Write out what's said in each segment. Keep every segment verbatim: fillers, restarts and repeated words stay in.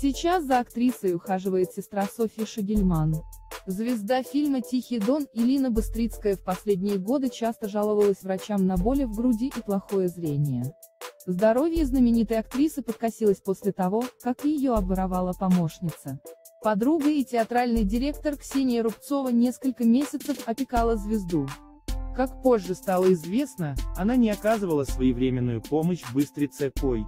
Сейчас за актрисой ухаживает сестра Софьи Шегельман. Звезда фильма «Тихий Дон» Элина Быстрицкая в последние годы часто жаловалась врачам на боли в груди и плохое зрение. Здоровье знаменитой актрисы подкосилось после того, как ее обворовала помощница. Подруга и театральный директор Ксения Рубцова несколько месяцев опекала звезду. Как позже стало известно, она не оказывала своевременную помощь Быстрицкой.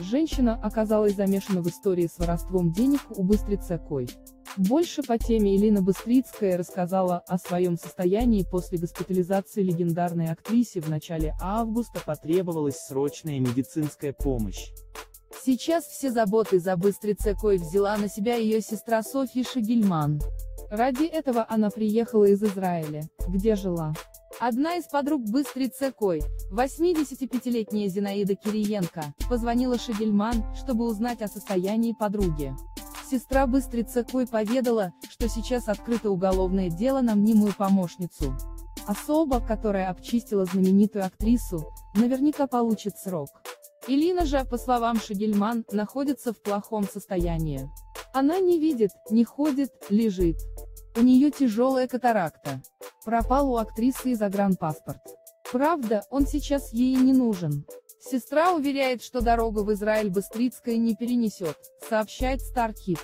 Женщина оказалась замешана в истории с воровством денег у Быстрицкой. Больше по теме Элина Быстрицкая рассказала о своем состоянии после госпитализации легендарной актрисе. В начале августа потребовалась срочная медицинская помощь. Сейчас все заботы за Быстрицкой взяла на себя ее сестра Софья Шегельман. Ради этого она приехала из Израиля, где жила. Одна из подруг Быстрицкой, восьмидесятипятилетняя Зинаида Кириенко, позвонила Шегельман, чтобы узнать о состоянии подруги. Сестра Быстрицкой поведала, что сейчас открыто уголовное дело на мнимую помощницу. Особа, которая обчистила знаменитую актрису, наверняка получит срок. Элина же, по словам Шегельман, находится в плохом состоянии. Она не видит, не ходит, лежит. У нее тяжелая катаракта. Пропал у актрисы и загранпаспорт. Правда, он сейчас ей не нужен. Сестра уверяет, что дорога в Израиль Быстрицкая не перенесет, сообщает СтарХит.